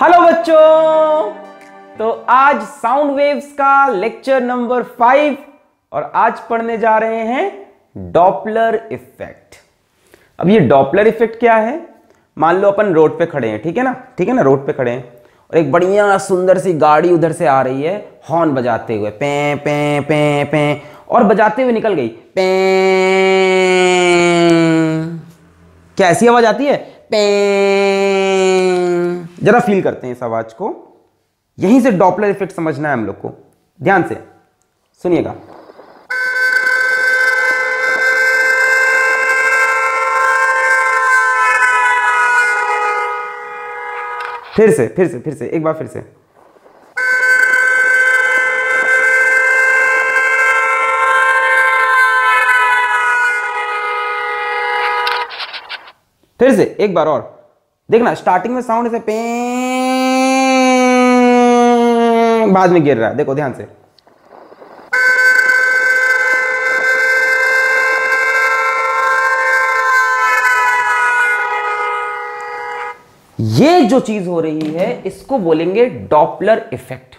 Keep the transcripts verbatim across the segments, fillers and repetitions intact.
Hello बच्चों, तो आज साउंड वेव्स का लेक्चर नंबर फाइव और आज पढ़ने जा रहे हैं डॉपलर इफेक्ट। अब ये डॉपलर इफेक्ट क्या है? मान लो अपन रोड पे खड़े हैं, ठीक है ना ठीक है ना रोड पे खड़े हैं और एक बढ़िया सुंदर सी गाड़ी उधर से आ रही है हॉर्न बजाते हुए, पे पे पे पे और बजाते हुए निकल गई। पे क्या ऐसी आवाज आती है? पे जरा फील करते हैं इस आवाज को। यहीं से डॉपलर इफेक्ट समझना है हम लोग को। ध्यान से सुनिएगा। फिर से फिर से फिर से एक बार फिर से। फिर से एक बार और देखना। स्टार्टिंग में साउंड ऐसे पे, बाद में गिर रहा है। देखो ध्यान से। ये जो चीज हो रही है इसको बोलेंगे डॉपलर इफेक्ट।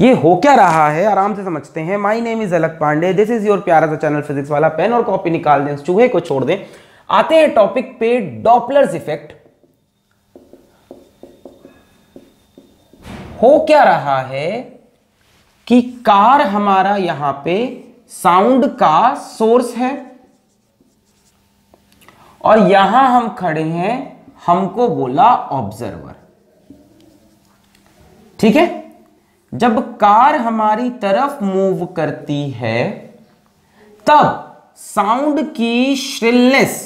ये हो क्या रहा है आराम से समझते हैं। माय नेम इज अलख पांडे, दिस इज योर प्यारा सा चैनल फिजिक्स वाला। पेन और कॉपी निकाल दें, चूहे को छोड़ दें। आते हैं टॉपिक पे, डॉपलर इफेक्ट हो क्या रहा है कि कार हमारा यहां पे साउंड का सोर्स है और यहां हम खड़े हैं, हमको बोला ऑब्जर्वर। ठीक है, जब कार हमारी तरफ मूव करती है तब साउंड की श्रिलनेस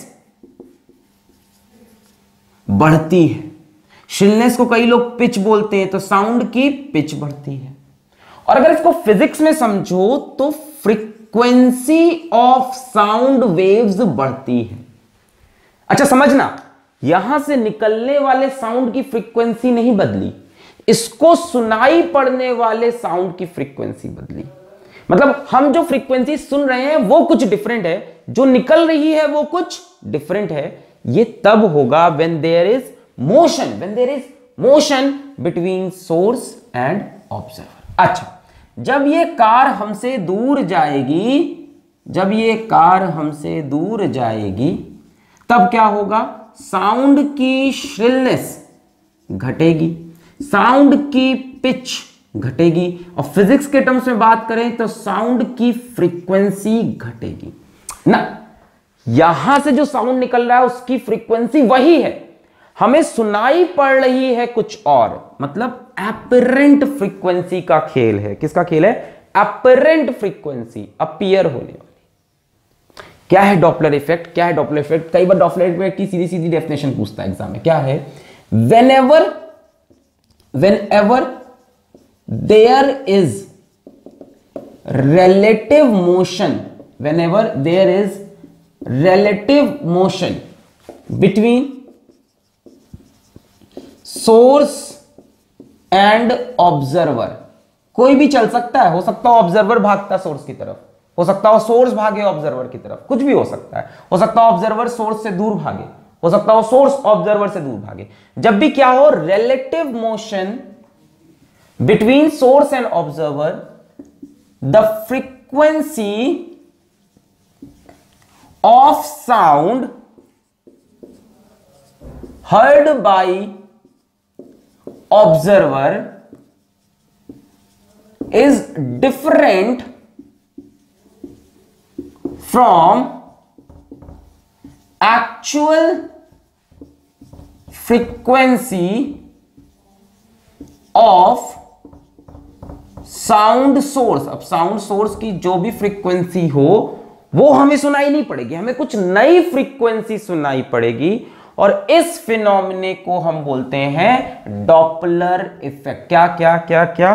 बढ़ती है। श्रिलनेस को कई लोग पिच बोलते हैं, तो साउंड की पिच बढ़ती है। और अगर इसको फिजिक्स में समझो तो फ्रीक्वेंसी ऑफ साउंड वेव्स बढ़ती है। अच्छा समझना, यहां से निकलने वाले साउंड की फ्रीक्वेंसी नहीं बदली, इसको सुनाई पड़ने वाले साउंड की फ्रीक्वेंसी बदली। मतलब हम जो फ्रीक्वेंसी सुन रहे हैं वो कुछ डिफरेंट है, जो निकल रही है वो कुछ डिफरेंट है। ये तब होगा when there is motion, when there is motion between source and observer. अच्छा, जब ये कार हमसे दूर जाएगी, जब ये कार हमसे दूर जाएगी तब क्या होगा? साउंड की श्रिलनेस घटेगी, साउंड की पिच घटेगी और फिजिक्स के टर्म्स में बात करें तो साउंड की फ्रीक्वेंसी घटेगी ना। यहां से जो साउंड निकल रहा है उसकी फ्रीक्वेंसी वही है, हमें सुनाई पड़ रही है कुछ और। मतलब एपरेंट फ्रीक्वेंसी का खेल है। किसका खेल है? एपरेंट फ्रीक्वेंसी, अपीयर होने वाली। क्या है डॉपलर इफेक्ट? क्या है डॉपलर इफेक्ट? कई बार डॉपलर इफेक्ट की सीधी सीधी डेफिनेशन पूछता है एग्जाम में। क्या है? Whenever whenever there is relative motion, whenever there is relative motion between source and observer. कोई भी चल सकता है, हो सकता है ऑब्जर्वर भागता सोर्स की तरफ, हो सकता है सोर्स भागे ऑब्जर्वर की तरफ, कुछ भी हो सकता है। हो सकता है ऑब्जर्वर सोर्स से दूर भागे, हो सकता है सोर्स ऑब्जर्वर से दूर भागे। जब भी क्या हो, relative motion between source and observer, the frequency of sound heard by observer is different from actual frequency of sound source. अब साउंड सोर्स की जो भी फ्रीक्वेंसी हो वो हमें सुनाई नहीं पड़ेगी, हमें कुछ नई फ्रीक्वेंसी सुनाई पड़ेगी और इस फिनोमिने को हम बोलते हैं डॉपलर इफेक्ट। क्या क्या क्या क्या?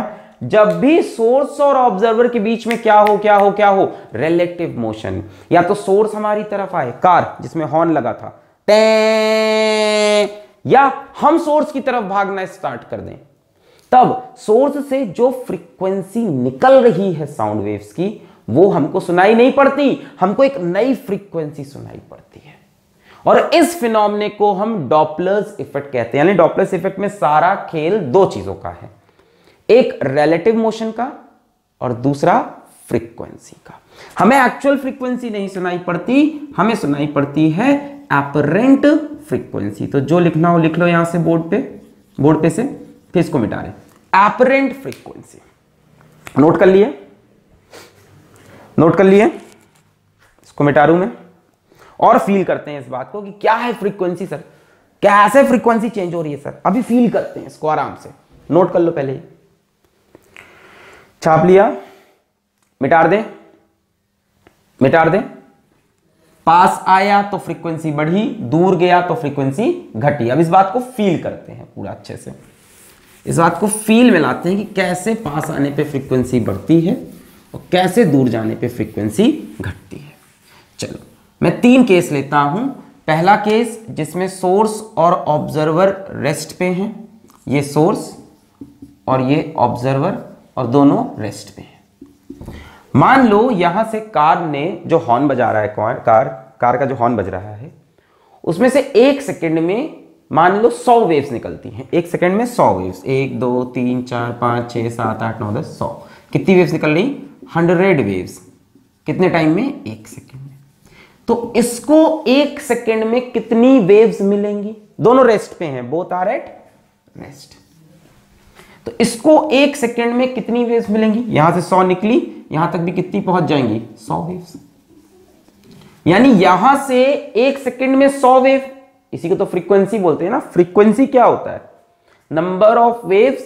जब भी सोर्स और ऑब्जर्वर के बीच में क्या हो क्या हो क्या हो रिलेटिव मोशन, या तो सोर्स हमारी तरफ आए, कार जिसमें हॉर्न लगा था, या हम सोर्स की तरफ भागना स्टार्ट कर दें, तब सोर्स से जो फ्रीक्वेंसी निकल रही है साउंड वेव्स की वो हमको सुनाई नहीं पड़ती, हमको एक नई फ्रीक्वेंसी सुनाई पड़ती है। और इस फिनोमिने को हम डॉपलर्स इफेक्ट कहते हैं। यानी डॉपलर्स इफेक्ट में सारा खेल दो चीजों का है, एक रिलेटिव मोशन का और दूसरा फ्रीक्वेंसी का। हमें एक्चुअल फ्रीक्वेंसी नहीं सुनाई पड़ती, हमें सुनाई पड़ती है एपरेंट फ्रीक्वेंसी। तो जो लिखना हो लिख लो यहां से बोर्ड पे, बोर्ड पे से फिर इसको मिटा रहे, एपरेंट फ्रीक्वेंसी। नोट कर लिए, नोट कर लिए, इसको मिटा रहा हूं मैं। और फील करते हैं इस बात को कि क्या है फ्रीक्वेंसी सर, कैसे फ्रीक्वेंसी चेंज हो रही है सर, अभी फील करते हैं इसको आराम से। नोट कर लो, पहले छाप लिया, मिटार दें, मिटार दें। पास आया तो फ्रीक्वेंसी बढ़ी, दूर गया तो फ्रीक्वेंसी घटी। अब इस बात को फील करते हैं पूरा अच्छे से, इस बात को फील में लाते हैं कि कैसे पास आने पे फ्रीक्वेंसी बढ़ती है और कैसे दूर जाने पे फ्रीक्वेंसी घटती है। चलो मैं तीन केस लेता हूं। पहला केस जिसमें सोर्स और ऑब्जर्वर रेस्ट पे हैं, ये सोर्स और ये ऑब्जर्वर और दोनों रेस्ट पे हैं। मान लो यहां से कार ने जो हॉर्न बजा रहा है, कौन कार, कार का जो हॉर्न बज रहा है, उसमें से एक सेकंड में मान लो सौ वेव्स निकलती हैं। एक सेकंड में सौ वेव्स, एक दो तीन चार पाँच छः सात आठ नौ दस, सौ। कितनी वेव्स निकल रही? Hundred waves. कितने टाइम में? एक सेकंड में। तो इसको एक सेकंड में कितनी वेव्स मिलेंगी? दोनों रेस्ट पे हैं, बोथ आर एट रेस्ट। तो इसको एक सेकंड में कितनी वेव्स मिलेंगी? यहां से सौ निकली, यहां तक भी कितनी पहुंच जाएंगी? सौ वेव्स। यानी यहां से एक सेकंड में सौ वेव, इसी को तो फ्रीक्वेंसी बोलते हैं ना। फ्रीक्वेंसी क्या होता है? Number of waves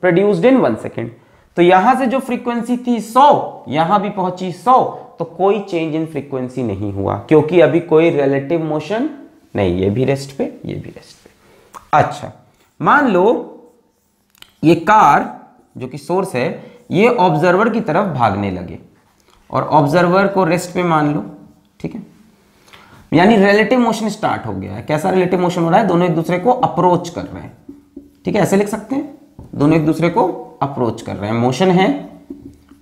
produced in one second. तो यहां से जो फ्रीक्वेंसी थी सौ, यहां भी पहुंची सौ, तो कोई चेंज इन फ्रीक्वेंसी नहीं हुआ क्योंकि अभी कोई रिलेटिव मोशन नहीं। ये भी रेस्ट पे, ये भी रेस्ट पे। अच्छा, मान लो ये कार जो कि सोर्स है, ये ऑब्जर्वर की तरफ भागने लगे और ऑब्जर्वर को रेस्ट पे मान लो, ठीक है। यानी रिलेटिव मोशन स्टार्ट हो गया है। कैसा रिलेटिव मोशन हो रहा है? दोनों एक दूसरे को अप्रोच कर रहे हैं, ठीक है, ऐसे लिख सकते हैं। दोनों एक दूसरे को अप्रोच कर रहे हैं, मोशन है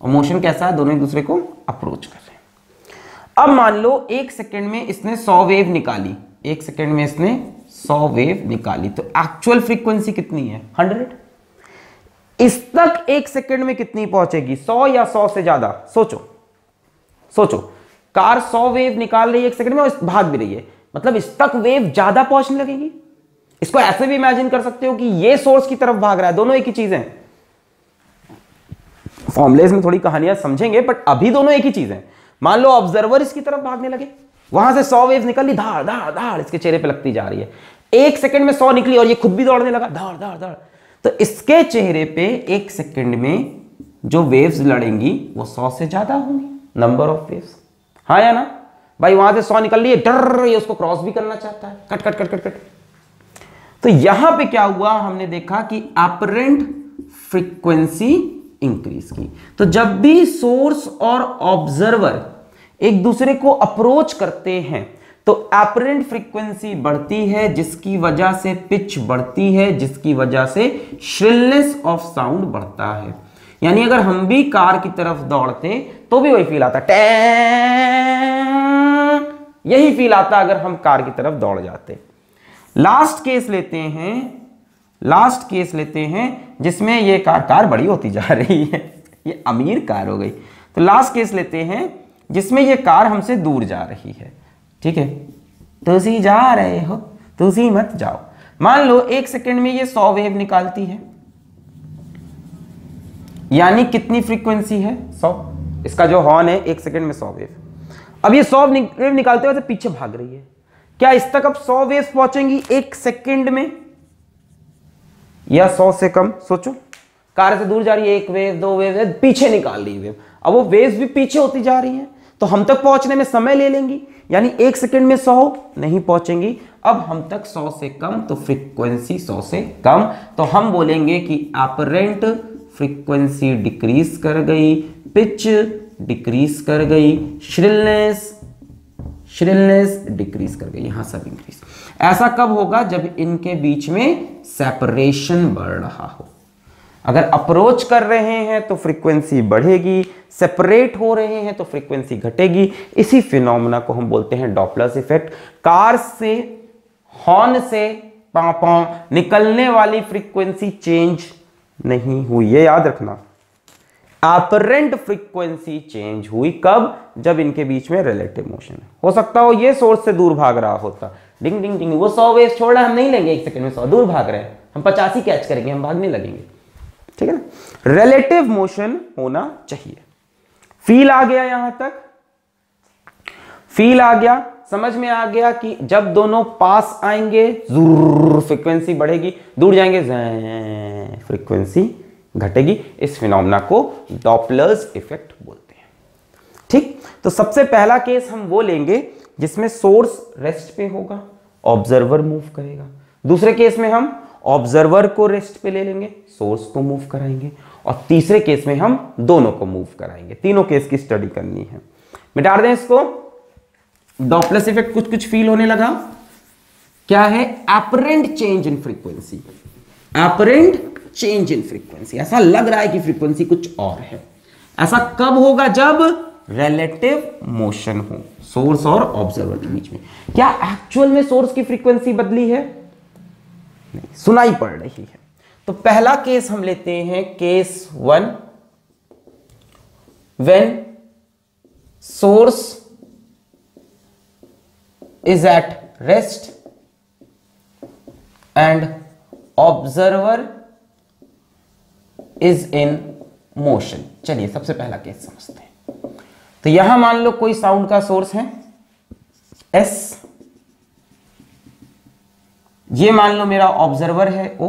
और मोशन कैसा है? दोनों एक दूसरे को अप्रोच कर रहे हैं। अब मान लो एक सेकंड में इसने सौ वेव निकाली, एक सेकंड में इसने सौ वेव निकाली, तो एक्चुअल फ्रीक्वेंसी कितनी है? हंड्रेड। इस तक एक सेकंड में कितनी पहुंचेगी? सौ या सौ से ज्यादा? सोचो, सोचो। कार सौ वेव निकाल रही है एक सेकंड में और भाग भी रही है, मतलब इस तक वेव ज्यादा पहुंचने लगेगी। इसको ऐसे भी इमेजिन कर सकते हो कि ये सोर्स की तरफ भाग रहा है, दोनों एक ही चीज है। फॉर्मुलेज में थोड़ी कहानियां समझेंगे, बट अभी दोनों एक ही चीज है। मान लो ऑब्जर्वर इसकी तरफ भागने लगे, वहां से सौ वेव्स निकली, धाड़ धाड़ धाड़ इसके चेहरे पे लगती जा रही है। एक सेकंड में सौ निकली और ये खुद भी दौड़ने लगा, धाड़ धाड़ धाड़। तो इसके चेहरे पे एक सेकंड में जो वेव्स लड़ेंगी वो सौ से ज्यादा होंगी, नंबर ऑफ वेव्स। हाँ या ना भाई? वहां से सौ निकल रही है, डर, ये उसको क्रॉस भी करना चाहता है, cut cut cut cut cut. तो यहां पे क्या हुआ? हमने देखा कि अपरेंट फ्रीक्वेंसी इंक्रीज की। तो जब भी सोर्स और ऑब्जर्वर एक दूसरे को अप्रोच करते हैं तो अपरेंट फ्रीक्वेंसी बढ़ती है, जिसकी वजह से पिच बढ़ती है, जिसकी वजह से श्रिलनेस ऑफ साउंड बढ़ता है। यानी अगर हम भी कार की तरफ दौड़ते तो भी वही फील आता, टैं, यही फील आता अगर हम कार की तरफ दौड़ जाते। लास्ट केस लेते हैं, लास्ट केस लेते हैं जिसमें ये कार, कार बड़ी होती जा रही है, ये अमीर कार हो गई। तो लास्ट केस लेते हैं जिसमें ये कार हमसे दूर जा रही है, ठीक है। तुसी जा रहे हो, तुसी मत जाओ। मान लो एक सेकंड में ये सौ वेव निकालती है, यानी कितनी फ्रीक्वेंसी है? सौ। इसका जो हॉर्न है एक सेकंड में सौ वेव। अब ये सौ वेव निकालते हुए तो पीछे भाग रही है, क्या इस तक अब सौ वेव पहुंचेंगी एक सेकंड में या सौ से कम? सोचो, कार से दूर जा रही है, एक वेव दो वेव पीछे निकाल रही है वेव, अब वो वेव भी पीछे होती जा रही है तो हम तक पहुंचने में समय ले लेंगी। यानी एक सेकंड में सौ नहीं पहुंचेंगी, अब हम तक सौ से कम, तो फ्रीक्वेंसी सौ से कम। तो हम बोलेंगे कि अपरेंट फ्रीक्वेंसी डिक्रीज कर गई, पिच डिक्रीज कर गई, श्रिलनेस श्रिलनेस डिक्रीज कर गई, यहां सब इंक्रीज। ऐसा कब होगा? जब इनके बीच में सेपरेशन बढ़ रहा हो। अगर अप्रोच कर रहे हैं तो फ्रीक्वेंसी बढ़ेगी, सेपरेट हो रहे हैं तो फ्रीक्वेंसी घटेगी। इसी फिनोमेना को हम बोलते हैं डॉपलर्स इफेक्ट। कार से, हॉर्न से पाँ पाँ निकलने वाली फ्रीक्वेंसी चेंज नहीं हुई, ये याद रखना। अपरेंट फ्रीक्वेंसी चेंज हुई कब? जब इनके बीच में रिलेटिव मोशन है। हो सकता हो ये सोर्स से दूर भाग रहा होता, डिंग डिंग डिंग, वो सौ वेव छोड़ा, हम नहीं लेंगे एक सेकंड में सौ, दूर भाग रहे हैं, हम पचासी कैच करेंगे, हम भागने लगेंगे, ठीक है ना। रिलेटिव मोशन होना चाहिए। फील आ गया, यहां तक फील आ गया, समझ में आ गया कि जब दोनों पास आएंगे फ्रीक्वेंसी बढ़ेगी, दूर जाएंगे फ्रीक्वेंसी घटेगी। इस फिनोमेना को डॉपलर्स इफेक्ट बोलते हैं, ठीक। तो सबसे पहला केस हम वो लेंगे जिसमें सोर्स रेस्ट पे होगा, ऑब्जर्वर मूव करेगा। दूसरे केस में हम ऑब्जर्वर को रेस्ट पे ले लेंगे, सोर्स को मूव कराएंगे, और तीसरे केस में हम दोनों को मूव कराएंगे। तीनों केस की स्टडी करनी है। मिटा दें इसको, डॉपलर्स इफेक्ट कुछ कुछ फील होने लगा। क्या है? Apparent change in frequency, apparent change in frequency, ऐसा लग रहा है कि फ्रीक्वेंसी कुछ और है। ऐसा कब होगा? जब रिलेटिव मोशन हो सोर्स और ऑब्जर्वर के बीच में। क्या एक्चुअल में सोर्स की फ्रीक्वेंसी बदली है? नहीं, सुनाई पड़ रही है। तो पहला केस हम लेते हैं case one, when source is at rest and observer is in motion. चलिए सबसे पहला केस समझते हैं। तो यहां मान लो कोई साउंड का सोर्स है S, ये मान लो मेरा ऑब्जर्वर है O,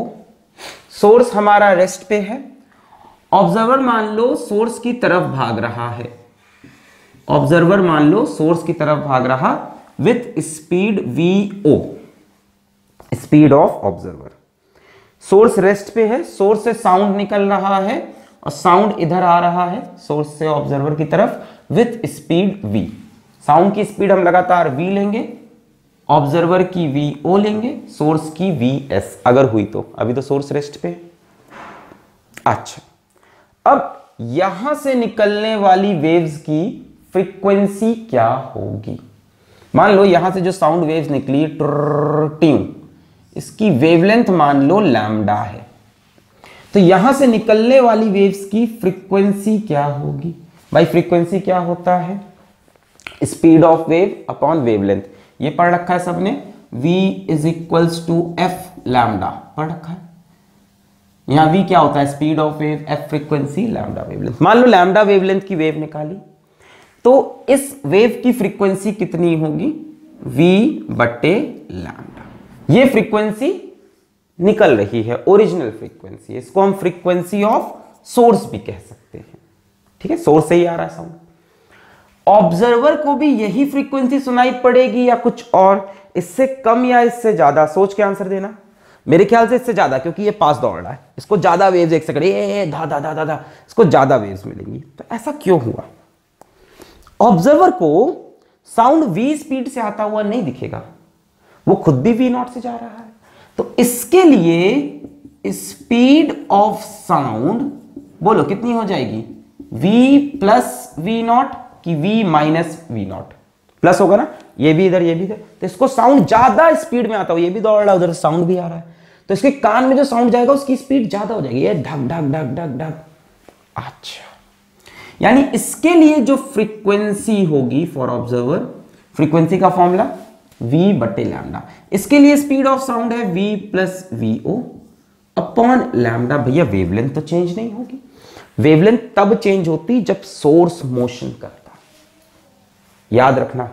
सोर्स हमारा रेस्ट पे है, ऑब्जर्वर मान लो सोर्स की तरफ भाग रहा है, ऑब्जर्वर मान लो सोर्स की तरफ भाग रहा with speed V O, speed of observer. Source rest पे है, सोर्स से साउंड निकल रहा है और साउंड इधर आ रहा है सोर्स से ऑब्जर्वर की तरफ विथ स्पीड v। साउंड की स्पीड हम लगातार v लेंगे, ऑब्जर्वर की v o लेंगे, सोर्स की v s अगर हुई तो, अभी तो सोर्स रेस्ट पे। अच्छा, अब यहां से निकलने वाली वेव्स की फ्रीक्वेंसी क्या होगी? मान लो यहां से जो साउंड वेव्स निकली ट्यून, इसकी वेवलेंथ मान लो लैम्डा है, तो यहां से निकलने वाली वेव्स की फ्रीक्वेंसी क्या होगी? भाई फ्रीक्वेंसी क्या होता है? Speed of wave upon wavelength. ये पढ़ रखा है सबने, v is equals to F lambda, पढ़ रखा है। यहां v क्या होता है? Speed of wave, f frequency, lambda wavelength. मान लो लैम्डा वेवलेंथ की वेव निकाली, तो इस वेव की फ्रीक्वेंसी कितनी होगी? v बटे लैम्डा। ये फ्रीक्वेंसी निकल रही है, ओरिजिनल फ्रीक्वेंसी, इसको हम फ्रीक्वेंसी ऑफ सोर्स भी कह सकते हैं, ठीक है, सोर्स से ही आ रहा है साउंड। ऑब्जर्वर को भी यही फ्रीक्वेंसी सुनाई पड़ेगी या कुछ और? इससे कम या इससे ज्यादा? सोच के आंसर देना। मेरे ख्याल से इससे ज्यादा, क्योंकि ये पास दौड़ रहा है, इसको ज्यादा वेव्स, एक सेकंड ए धा धा धा धा, इसको ज्यादा वेव्स मिलेंगी। तो ऐसा क्यों हुआ? ऑब्जर्वर को साउंड वी स्पीड से आता हुआ नहीं दिखेगा, वो खुद भी वी नॉट से जा रहा है, तो इसके लिए स्पीड ऑफ साउंड बोलो कितनी हो जाएगी? v प्लस वी नॉट की v minus V naught? Plus होगा ना, ये भी इधर ये भी इधर, तो इसको साउंड ज्यादा स्पीड में आता हुआ, ये भी दौड़ रहा है उधर, साउंड भी आ रहा है, तो इसके कान में जो साउंड जाएगा उसकी स्पीड ज्यादा हो जाएगी, ये ढक ढक ढक ढक ढक। अच्छा, यानी इसके लिए जो फ्रीक्वेंसी होगी फॉर ऑब्जर्वर, फ्रीक्वेंसी का फॉर्मूला v बटे लैम्डा, इसके लिए स्पीड ऑफ साउंड है v plus vo upon lambda. भैया वेवलेंथ तो चेंज नहीं होगी, वेवलेंथ तब चेंज होती जब सोर्स मोशन करता, याद रखना।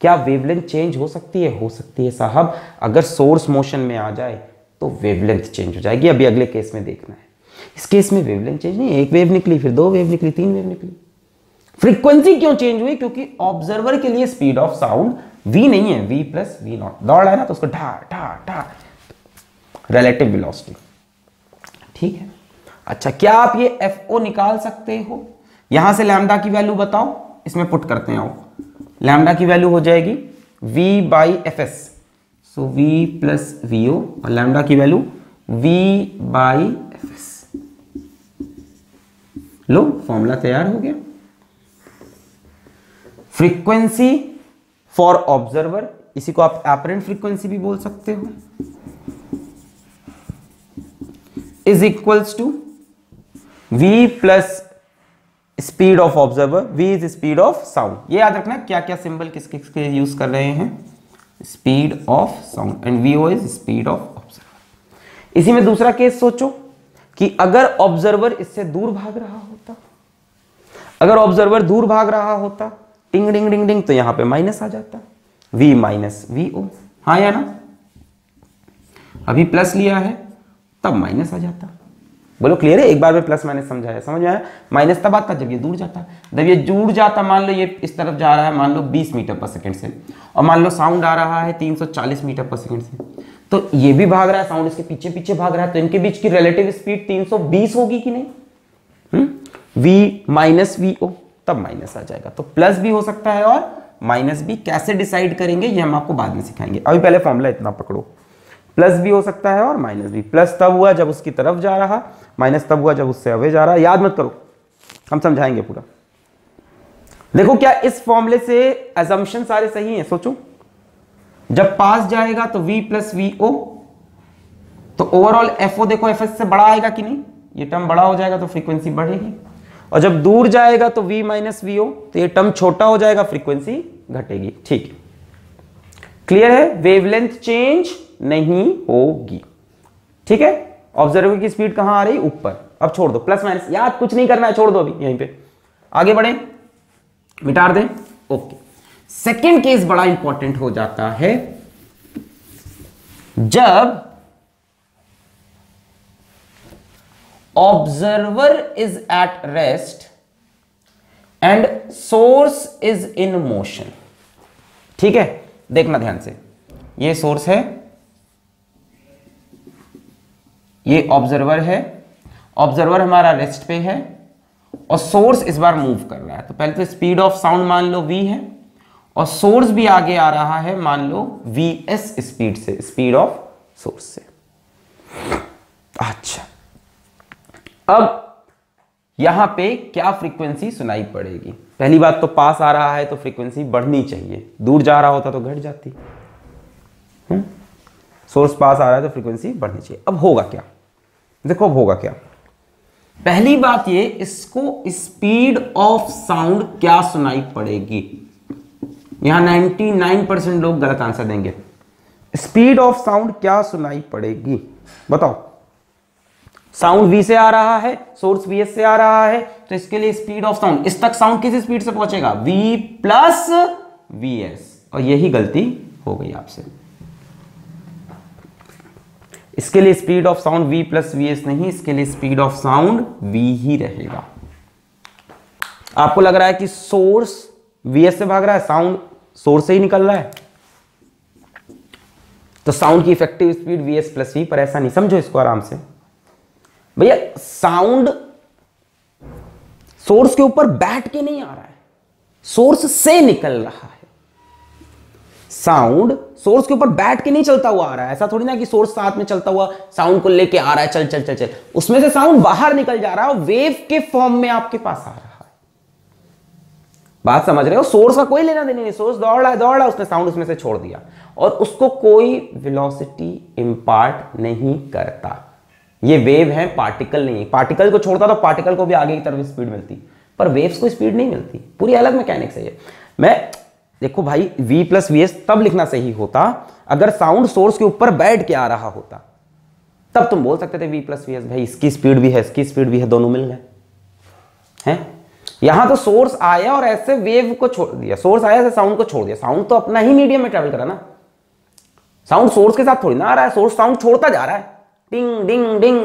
क्या वेवलेंथ चेंज हो सकती है? हो सकती है साहब, अगर सोर्स मोशन में आ जाए तो वेवलेंथ चेंज हो जाएगी। अभी अगले केस में देखना है। इस केस में वेवलेंथ चेंज नहीं, एक वेव निकली, फिर दो वेव निकली, तीन वेव निकली। फ्रीक्वेंसी क्यों चेंज हुई? क्योंकि ऑब्जर्वर के लिए स्पीड ऑफ साउंड v नहीं है, v प्लस वी नॉट, दौड़ रहा है ना, तो उसको ढा ढा ढा, रिलेटिव वेलोसिटी, ठीक है। अच्छा, क्या आप ये f o निकाल सकते हो? यहां से लैम्डा की वैल्यू बताओ, इसमें पुट करते हैं आओ। लैम्डा की वैल्यू हो जाएगी v by F S, so v plus V O, और लैम्डा की value v by F S. लो फॉर्मूला तैयार हो गया। फ्रीक्वेंसी फॉर ऑब्जर्वर, इसी को आप एपरेंट फ्रीक्वेंसी भी बोल सकते हो, is equals to v plus speed of observer, v is speed of sound. ये याद रखना क्या क्या सिंबल किस किस के यूज कर रहे हैं, speed of sound and vo is speed of observer. इसी में दूसरा केस सोचो कि अगर ऑब्जर्वर इससे दूर भाग रहा होता, अगर ऑब्जर्वर दूर भाग रहा होता टिंग डिंग डिंग डिंग तो यहां पे माइनस आ जाता, v माइनस vo, हाँ या ना, अभी प्लस लिया है तब माइनस आ जाता। बोलो क्लियर है, एक बार में प्लस माइनस समझाया, समझ में आया? माइनस तब आता जब ये दूर जाता, जब ये दूर जाता, मान लो ये इस तरफ जा रहा है, मान लो बीस मीटर पर सेकंड से, और मान लो साउंड आ रहा है तीन सौ चालीस मीटर पर सेकंड से, तो ये भी भाग रहा है, साउंड इसके पीछे पीछे भाग रहा है, तो इनके बीच की रिलेटिव स्पीड तीन सौ बीस होगी कि नहीं, हम्म, v माइनस vo तब माइनस आ जाएगा। तो प्लस भी हो सकता है और माइनस भी, कैसे डिसाइड करेंगे ये हम आपको बाद में सिखाएंगे, अभी पहले फॉर्मूला इतना पकड़ो। प्लस भी हो सकता है और माइनस भी, प्लस तब हुआ जब उसकी तरफ जा रहा, माइनस तब हुआ जब उससे अवे जा रहा। याद मत करो, हम समझाएंगे पूरा। देखो क्या इस फॉर्मूले से अजम्पशन सारे सही हैं, सोचो जब पास जाएगा तो v प्लस vo, तो ओवरऑल fo देखो fs से बड़ा आएगा कि नहीं, ये टर्म बड़ा हो जाएगा तो फ्रीक्वेंसी बढ़ेगी, और जब दूर जाएगा तो v माइनस vo, तो ये टर्म छोटा हो जाएगा, फ्रीक्वेंसी घटेगी। ठीक है, क्लियर है, वेवलेंथ चेंज नहीं होगी। ठीक है, ऑब्जर्वर की स्पीड कहां आ रही, ऊपर। अब छोड़ दो प्लस माइनस, याद कुछ नहीं करना है, छोड़ दो, अभी यहीं पे आगे बढ़े, मिटार दें, ओके। सेकेंड केस बड़ा इंपॉर्टेंट हो जाता है जब observer is at rest and source is in motion. ठीक है, देखना ध्यान से, ये सोर्स है, ये ऑब्जर्वर है, ऑब्जर्वर हमारा रेस्ट पे है और सोर्स इस बार मूव कर रहा है। तो पहले तो स्पीड ऑफ साउंड मान लो v है और सोर्स भी आगे आ रहा है, मान लो vs स्पीड से, स्पीड ऑफ सोर्स से। अच्छा, अब यहां पे क्या फ्रीक्वेंसी सुनाई पड़ेगी, पहली बात तो पास आ रहा है तो फ्रीक्वेंसी बढ़नी चाहिए, दूर जा रहा होता तो घट जाती। हम्म, सोर्स पास आ रहा है तो फ्रीक्वेंसी बढ़नी चाहिए। अब होगा क्या, देखो अब होगा क्या, पहली बात ये, इसको स्पीड ऑफ साउंड क्या सुनाई पड़ेगी। यहां निन्यानवे परसेंट लोग गलत आंसर देंगे। स्पीड ऑफ साउंड क्या सुनाई पड़ेगी बताओ, साउंड v से आ रहा है, सोर्स vs से आ रहा है, तो इसके लिए स्पीड ऑफ साउंड, इस तक साउंड किस स्पीड से पहुंचेगा, v प्लस vs, और यही गलती हो गई आपसे। इसके लिए speed of sound v plus vs नहीं, इसके लिए स्पीड ऑफ साउंड v ही रहेगा। आपको लग रहा है कि सोर्स vs से भाग रहा है, साउंड सोर्स से ही निकल रहा है, तो साउंड की effective speed vs plus v, पर ऐसा नहीं, समझो इसको आराम से भैया, साउंड सोर्स के ऊपर बैठ के नहीं आ रहा है, सोर्स से निकल रहा है। साउंड सोर्स के ऊपर बैठ के नहीं चलता हुआ आ रहा है, ऐसा थोड़ी ना कि सोर्स साथ में चलता हुआ साउंड को लेके आ रहा है, चल चल चल चल, उसमें से साउंड बाहर निकल जा रहा है और वेव के फॉर्म में आपके पास आ रहा है। बात समझ रहे हो, सोर्स का कोई लेना देना नहीं, सोर्स दौड़ रहा है दौड़ रहा है, उसने साउंड उसमें से छोड़ दिया और उसको कोई वेलोसिटी इम्पार्ट नहीं करता। ये वेव है, पार्टिकल नहीं है, पार्टिकल को छोड़ता तो पार्टिकल को भी आगे की तरफ स्पीड मिलती, पर वेव्स को स्पीड नहीं मिलती, पूरी अलग मैकेनिक्स है ये। मैं देखो भाई, v प्लस vs तब लिखना सही होता अगर साउंड सोर्स के ऊपर बैठ के आ रहा होता, तब तुम बोल सकते थे v प्लस vs, भाई इसकी स्पीड भी है इसकी स्पीड भी है, दोनों मिल गए हैं। यहां तो सोर्स आया और ऐसे वेव को छोड़ दिया, सोर्स आया ऐसे साउंड को छोड़ दिया, साउंड तो अपना ही मीडियम में ट्रेवल करा ना, साउंड सोर्स के साथ थोड़ी ना आ रहा है, सोर्स साउंड छोड़ता जा रहा है, डिंग डिंग डिंग।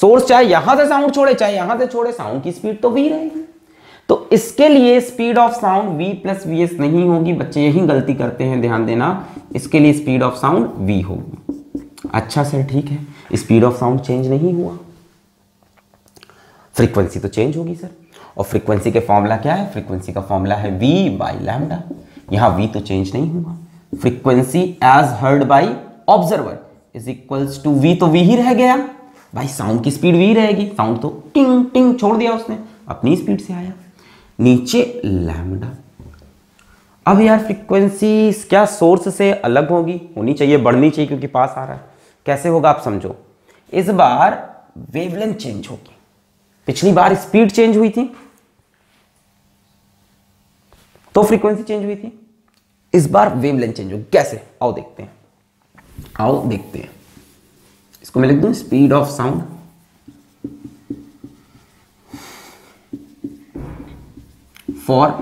सोर्स चाहे यहां से साउंड छोड़े चाहे यहां से छोड़े, साउंड की स्पीड तो v रहेगी। तो इसके लिए speed of sound v plus vs नहीं होगी, बच्चे यही गलती करते हैं, ध्यान देना, इसके लिए स्पीड ऑफ साउंड v होगी। अच्छा सर ठीक है, स्पीड ऑफ साउंड चेंज नहीं हुआ, फ्रीक्वेंसी तो चेंज होगी सर, और फ्रीक्वेंसी के फॉर्मूला क्या है, फ्रीक्वेंसी का फॉर्मूला है v बाई लैम्डा, यहाँ v तो चेंज नहीं हुआ, frequency as heard by observer is equals to v, तो v ही रह गया, भाई साउंड की स्पीड भी रहेगी, साउंड तो टिंग टिंग छोड़ दिया उसने, अपनी स्पीड से आया। नीचे लैम्डा। अब यार फ्रीक्वेंसी क्या सोर्स से अलग होगी, होनी चाहिए, बढ़नी चाहिए क्योंकि पास आ रहा है। कैसे होगा आप समझो, इस बार वेवलेंथ चेंज होगी, पिछली बार स्पीड चेंज हुई थी तो फ्रीक्वेंसी चेंज हुई थी, इस बार वेवलेंथ चेंज होगी। कैसे, आओ देखते हैं, आओ देखते हैं। इसको मैं लिख दूं speed of sound, for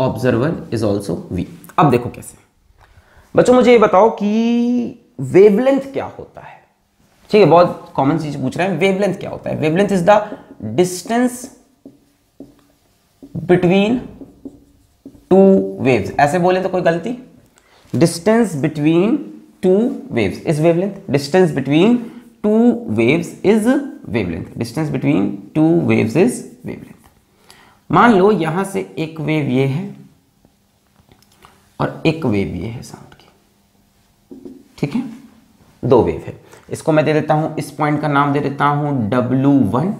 observer is also V. अब देखो कैसे। बच्चों मुझे ये बताओ कि वेवलेंथ क्या होता है, ठीक है, बहुत कॉमन चीज पूछ रहे हैं, वेवलेंथ क्या होता है। Wavelength is the distance between two waves, ऐसे बोले तो कोई गलती, distance between two waves is wavelength, distance between two waves is wavelength, distance between two waves is wavelength. मान लो यहां से एक वेव ये है और एक वेव ये है साउंड की, ठीक है, दो वेव है। इसको मैं दे देता हूं, इस पॉइंट का नाम दे देता हूं डब्ल्यू वन,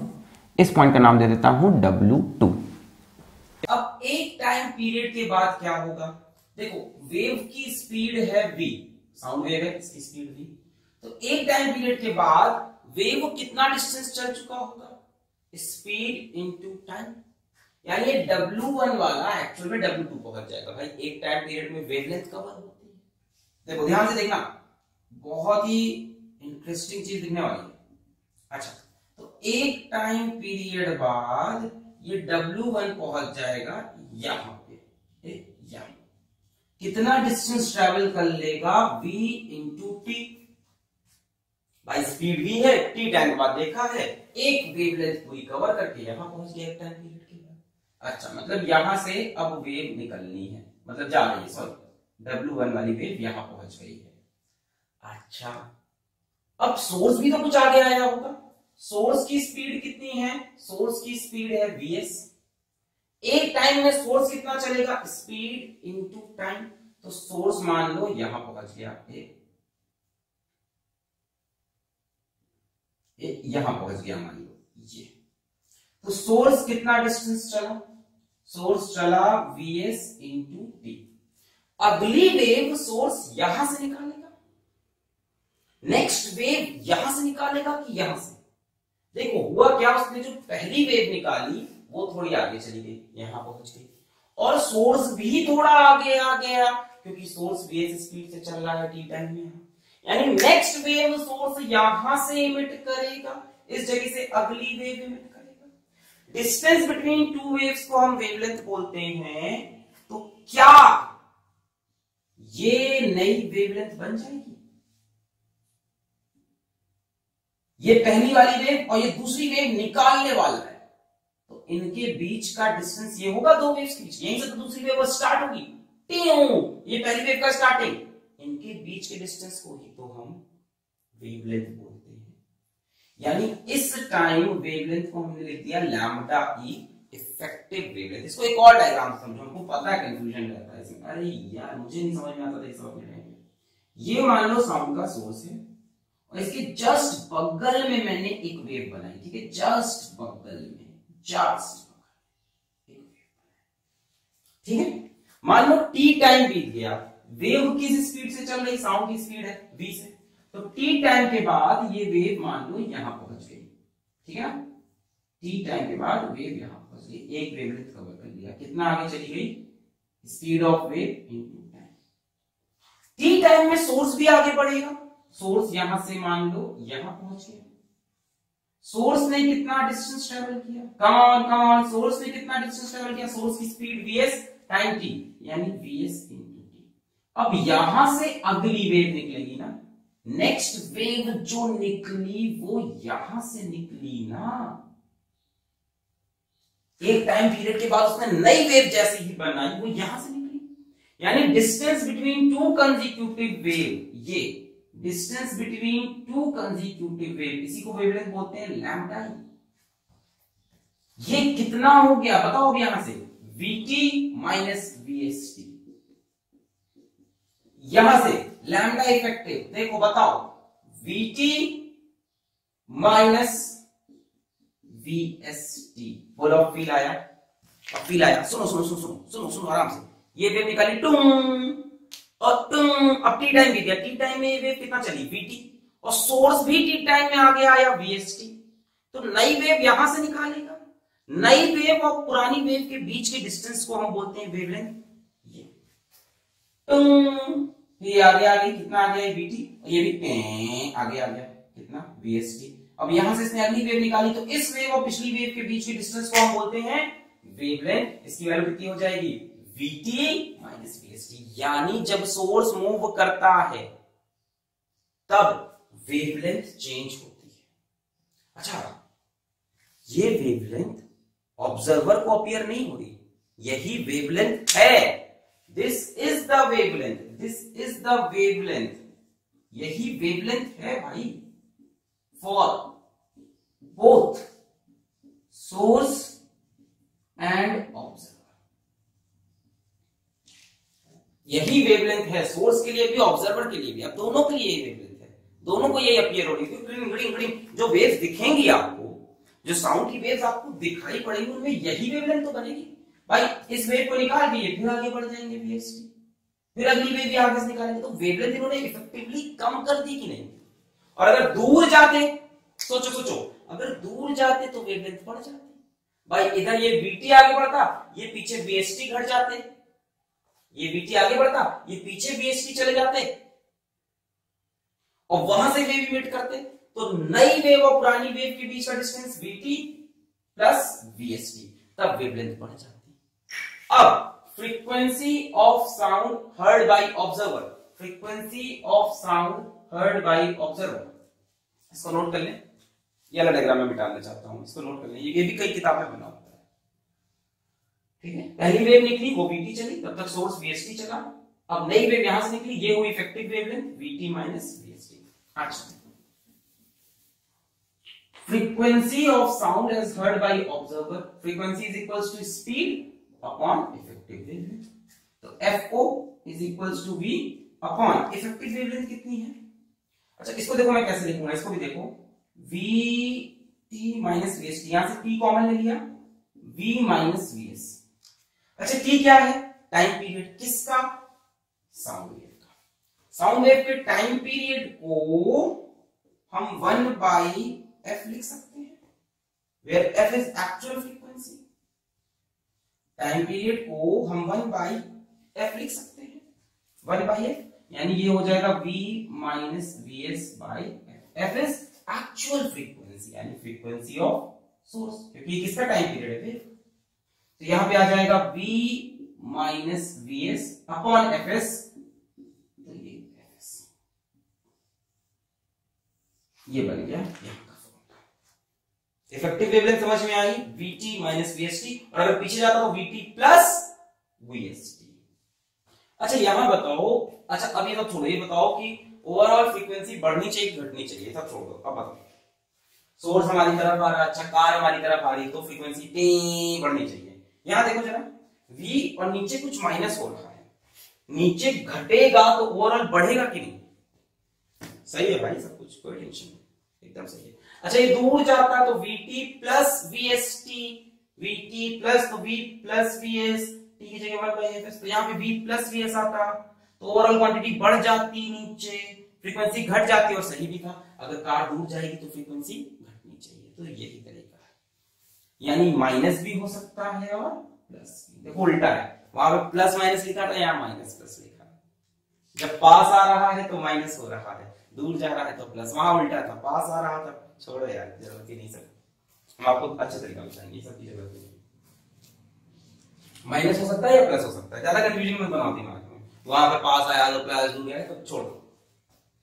इस पॉइंट का नाम दे देता हूं डब्ल्यू टू। अब एक टाइम पीरियड के बाद क्या होगा, देखो वेव की स्पीड है v, साउंड वेव है, इसकी स्पीड v, तो एक टाइम पीरियड के बाद वेव कितना डिस्टेंस चल चुका होगा, स्पीड इनटू टाइम, यानी डब्ल्यू वन वाला एक्चुअल में डब्ल्यू टू पहुंच जाएगा। भाई एक टाइम पीरियड में वेवलेंथ कवर होती है, देखो ध्यान से देखना, बहुत ही इंटरेस्टिंग चीज दिखने वाली है। अच्छा, तो एक टाइम पीरियड बाद ये डब्ल्यू वन पहुंच जाएगा यहां पे, यहां कितना डिस्टेंस ट्रेवल कर लेगा, v into T, by speed v है, t टाइम के बाद देखा है, एक वेवलेंथ पूरी कवर करके यहां पहुंच गया एक टाइम पीरियड के बाद। अच्छा मतलब यहां से अब वेव निकलनी है, मतलब जा रही है, सॉरी डब्ल्यू वन वाली वेव यहां पहुंच गई है। अच्छा अब सोर्स भी तो कुछ आगे आया होगा, सोर्स की स्पीड कितनी है, सोर्स की स्पीड है vs, एक टाइम में सोर्स कितना चलेगा, स्पीड इनटू टाइम, तो सोर्स मान लो यहां पहुंच गया, ए, ए, यहां पहुंच गया मान लो ये, तो सोर्स कितना डिस्टेंस चला, सोर्स चला vs इनटू टी। अगली वेव सोर्स यहां से निकालेगा, नेक्स्ट वेव यहां से निकालेगा कि यहां से, देखो हुआ क्या, उसने जो पहली वेव निकाली वो थोड़ी आगे चली गई, यहां पहुंच गई, और सोर्स भी थोड़ा आगे आ गया क्योंकि सोर्स vs स्पीड से चल रहा है टी टाइम में, यानी नेक्स्ट वेव सोर्स यहां से इमिट करेगा, इस जगह से अगली वेव इमिट करेगा। डिस्टेंस बिटवीन टू वेव्स को हम वेवलेंथ बोलते हैं, तो क्या ये नई वेवलेंथ बन जाएगी, ये पहली वाली वेव और ये दूसरी वेव निकालने वाला है, तो इनके बीच का डिस्टेंस ये होगा, दो वेव्स के बीच, यहीं से तो दूसरी वेव स्टार्ट होगी, ये पहली वेव का स्टार्टिंग, इनके बीच के डिस्टेंस को ही तो हम वेवलेंथ बोलते हैं। यानी इस टाइम वेवलेंथ को हमने लिख दिया लैम्डा ई इफेक्टिव वेवलेंथ। इसको एक और डायग्राम समझो, हमको पता है कंफ्यूजन रहता है इसमें, अरे यार मुझे नहीं समझ में आता था, समझ में ये मान लो साउंड का सोर्स है और इसके जस्ट बगल में मैंने एक वेव बनाई, ठीक है, जस्ट बगल में, जस्ट बगल में, ठीक है। मान लो टी टाइम बीत गया, वेव किस स्पीड से चल रही, साउंड की स्पीड है v से, तो टी टाइम के बाद ये वेव मान लो यहां पहुंच गई, ठीक है, टी टाइम के बाद वेव यहां पहुंच गई, एक वेवलेंथ कवर कर लिया, कितना आगे चली गई, speed of wave into time. T time में सोर्स भी आगे बढ़ेगा, सोर्स यहां से मान लो यहां पहुंच गया, सोर्स ने कितना डिस्टेंस ट्रेवल किया, come on come on, source ने कितना डिस्टेंस ट्रेवल किया, सोर्स की स्पीड vs टाइम t, यानी vs into t। अब यहां से अगली वेव निकलेगी ना, नेक्स्ट वेव जो निकली वो यहां से निकली ना, एक टाइम पीरियड के बाद उसने नई वेव जैसे ही बनाई वो यहां से निकली, यानी distance between two consecutive wave, ये distance between two consecutive wave, इसी को वेवलेंथ बोलते हैं लैम्डा। ये कितना हो गया बताओ, अब यहां से vt माइनस vst, यहां से लैम्डा इफेक्टिव, देखो बताओ vt minus V S T. बोलो फील आया, फील आया। सुनो सुनो सुनो सुनो सुनो सुनो आराम से। ये वेव निकाली टूम और टूम। अब टी टाइम भी दिया, टी टाइम में ये वेव कितना चली वी टी, और सोर्स भी टी टाइम में आ गया या वी एस टी। तो नई वेव यहां से निकालेगा। नई वेव और पुरानी वेव के बीच के डिस्टेंस को हम बोलते हैं वेवलेंथ। ये टूम ये आगे आगे कितना आ गया वी टी, और ये भी आगे आ गया कितना वी एस टी। अब यहां से इसने अगली वेव निकाली, तो इस वेव और पिछली वेव के बीच के डिस्टेंस को हम बोलते हैं वेवलेंथ। इसकी वैल्यू कितनी हो जाएगी वीटी माइनस वीएसटी। यानी जब सोर्स मूव करता है तब वेवलेंथ चेंज होती है। अच्छा, ये वेवलेंथ ऑब्जर्वर को अपीयर नहीं हो रही, यही वेवलेंथ है। This is the wavelength, this is the wavelength. यही वेवलेंथ है भाई for both source and observer. यही वेवलेंथ है सोर्स के लिए भी, ऑब्जर्वर के लिए भी। अब दोनों के लिए यही वेवलेंथ है, दोनों को यही अपीयर हो रही है। ग्रिंग ग्रिंग ग्रिंग जो वेव्स दिखेंगी आपको, जो साउंड की वेव्स आपको दिखाई पड़ेगी, उनमें यही वेवलेंथ तो बनेगी भाई। इस वेव को निकाल दिए, फिर आगे बढ़ जाएंगे वीएसटी, फिर अगली वेव भी आगे से निकालेंगे। तो वेवलेंथ इन्होंने इफेक्टिवली कम कर दी कि नहीं? और अगर दूर जाते, सोचो सोचो अगर दूर जाते तो वेवलेंथ बढ़ जाती भाई। इधर ये बीटी आगे बढ़ता, ये पीछे बीएसटी घट जाते। ये बीटी आगे बढ़ता, ये पीछे बीएसटी चले जाते, और वहां से वेव इमिट करते। तो नई वेव और पुरानी वेव के बीच का डिस्टेंस बीटी प्लस बीएसटी, तब वेवलेंथ बढ़ जाती। अब frequency of sound heard by observer, frequency of sound heard by observer, इसको नोट कर लें। ये डायग्राम में मिटाना चाहता हूं, इसको नोट कर लें। ये भी कई किताब में बना होता है, ठीक है। पहली वेव निकली वो बीटी चली, तब तक सोर्स वीएसटी चला। अब नई वेव यहां से निकली, ये हुई effective wavelength VT minus VST. अच्छा, frequency of sound as heard by observer, frequency is equals to speed upon effective wavelength. तो FO is equals to V upon effective wavelength कितनी है। अच्छा, इसको देखो मैं कैसे लिखूंगा, इसको भी देखो V T minus V S T. यहां से टी कॉमन ले लिया, वी माइनस वी एस। अच्छा, टी क्या है? Time period. किसका? साउंड वेव का। साउंड वेव के टाइम पीरियड को हम वन बाई एफ लिख सकते हैं, where F is actual frequency. Time period को हम वन बाई एफ लिख सकते हैं, वन बाई एफ। यानी ये हो जाएगा V minus V S by F. F is actual frequency, यानी फ्रीक्वेंसी ऑफ सोर्स, क्योंकि किसका टाइम पीरियड है। तो यहां पे आ जाएगा v minus V S upon F S. तो ये एफ एस ये बन गया यहां का फॉर्मूला। इफेक्टिव वेवलेंथ समझ में आई, vt माइनस वीएसटी। और अगर पीछे जाता तो vt प्लस वीएसटी। अच्छा, यहां बताओ। अच्छा, अब ये सब छोड़ो, ये बताओ कि ओवरऑल फ्रीक्वेंसी बढ़नी चाहिए घटनी चाहिए? सब छोड़ दो। अब बताओ, सोर्स हमारी तरफ आ रहा है, अच्छा कार हमारी तरफ आ रही, तो फ्रीक्वेंसी बढ़नी चाहिए। यहां देखो जरा v और नीचे कुछ माइनस हो रहा है, नीचे घटेगा तो ओवरऑल बढ़ेगा कि नहीं? सही है भाई, सब कुछ, कोई टेंशन नहीं, एकदम सही है। अच्छा, ये दूर जाता है तो vt plus vst, vt plus तो v प्लस vs, ठीक है, जगह पर तो यहां पे v प्लस vs आता, तो ओवरऑल क्वांटिटी बढ़ जाती नीचे, फ्रीक्वेंसी घट जाती। और सही भी था, अगर कार दूर जाएगी तो फ्रीक्वेंसी घटनी चाहिए। तो यही तरीका है, यानी माइनस भी हो सकता है और प्लस भी। देखो उल्टा है, वहां पे प्लस माइनस लिखा था, यहाँ माइनस प्लस लिखा। जब पास आ रहा है तो माइनस हो रहा है, दूर जा रहा है तो प्लस। वहां उल्टा था, पास आ रहा था। छोड़ो यार, जरूरत ही नहीं, सब हम आपको अच्छा तरीका बताएंगे, सबकी जरूरत नहीं। माइनस हो सकता है या प्लस हो सकता है, ज्यादा कंफ्यूजन मत बनाओ दिमाग। वहां पर पास आया तो प्लस, दूर गया तो छोड़ो